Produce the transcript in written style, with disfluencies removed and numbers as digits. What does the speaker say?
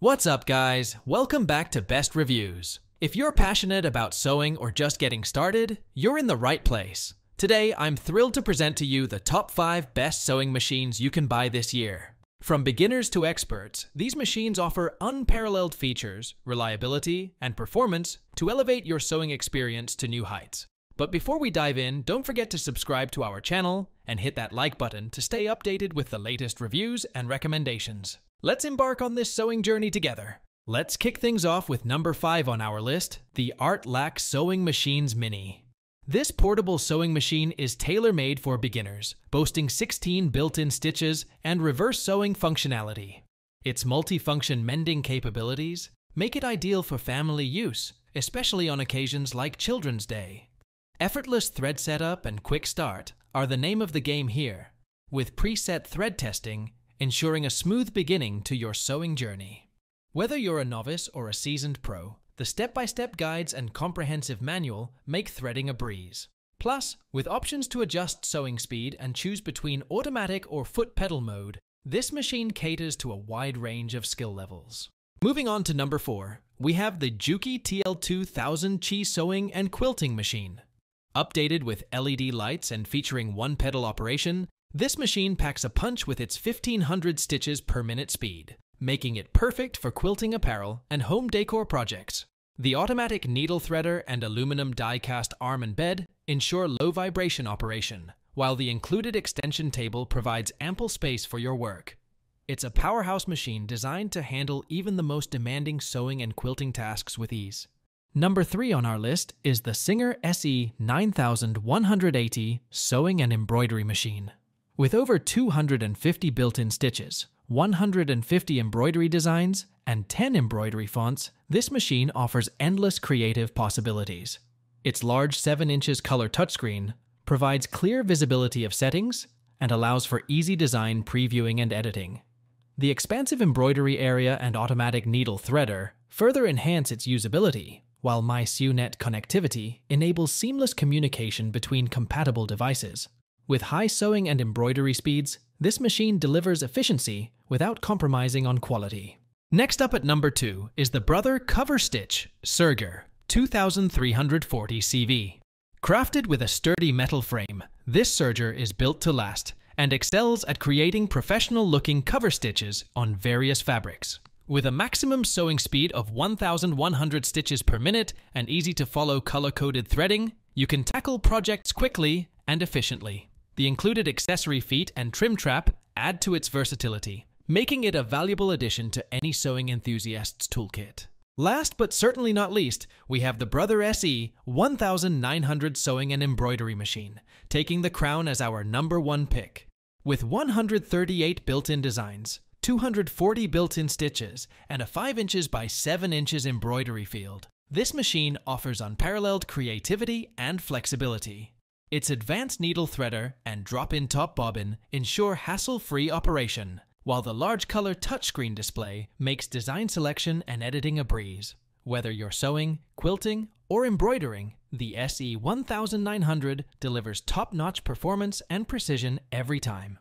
What's up, guys? Welcome back to Best Reviews. If you're passionate about sewing or just getting started, you're in the right place. Today, I'm thrilled to present to you the top 5 best sewing machines you can buy this year. From beginners to experts, these machines offer unparalleled features, reliability, and performance to elevate your sewing experience to new heights. But before we dive in, don't forget to subscribe to our channel and hit that like button to stay updated with the latest reviews and recommendations. Let's embark on this sewing journey together. Let's kick things off with number 5 on our list, the ArtLak Sewing Machines Mini. This portable sewing machine is tailor-made for beginners, boasting 16 built-in stitches and reverse sewing functionality. Its multi-function mending capabilities make it ideal for family use, especially on occasions like Children's Day. Effortless thread setup and quick start are the name of the game here, with preset thread testing ensuring a smooth beginning to your sewing journey. Whether you're a novice or a seasoned pro, the step-by-step guides and comprehensive manual make threading a breeze. Plus, with options to adjust sewing speed and choose between automatic or foot pedal mode, this machine caters to a wide range of skill levels. Moving on to number 4, we have the Juki TL-2000Qi Sewing and Quilting Machine. Updated with LED lights and featuring one pedal operation, this machine packs a punch with its 1500 stitches per minute speed, making it perfect for quilting apparel and home decor projects. The automatic needle threader and aluminum die-cast arm and bed ensure low vibration operation, while the included extension table provides ample space for your work. It's a powerhouse machine designed to handle even the most demanding sewing and quilting tasks with ease. Number 3 on our list is the Singer SE9180 Sewing and Embroidery Machine. With over 250 built-in stitches, 150 embroidery designs, and 10 embroidery fonts, this machine offers endless creative possibilities. Its large 7-inch color touchscreen provides clear visibility of settings and allows for easy design previewing and editing. The expansive embroidery area and automatic needle threader further enhance its usability, while MySewNet connectivity enables seamless communication between compatible devices. With high sewing and embroidery speeds, this machine delivers efficiency without compromising on quality. Next up at number 2 is the Brother Cover Stitch Serger 2340 CV. Crafted with a sturdy metal frame, this serger is built to last and excels at creating professional-looking cover stitches on various fabrics. With a maximum sewing speed of 1,100 stitches per minute and easy-to-follow color-coded threading, you can tackle projects quickly and efficiently. The included accessory feet and trim trap add to its versatility, making it a valuable addition to any sewing enthusiast's toolkit. Last but certainly not least, we have the Brother SE 1900 Sewing and Embroidery Machine, taking the crown as our number 1 pick. With 138 built-in designs, 240 built-in stitches, and a 5" by 7" embroidery field, this machine offers unparalleled creativity and flexibility. Its advanced needle threader and drop-in top bobbin ensure hassle-free operation, while the large color touchscreen display makes design selection and editing a breeze. Whether you're sewing, quilting, or embroidering, the SE 1900 delivers top-notch performance and precision every time.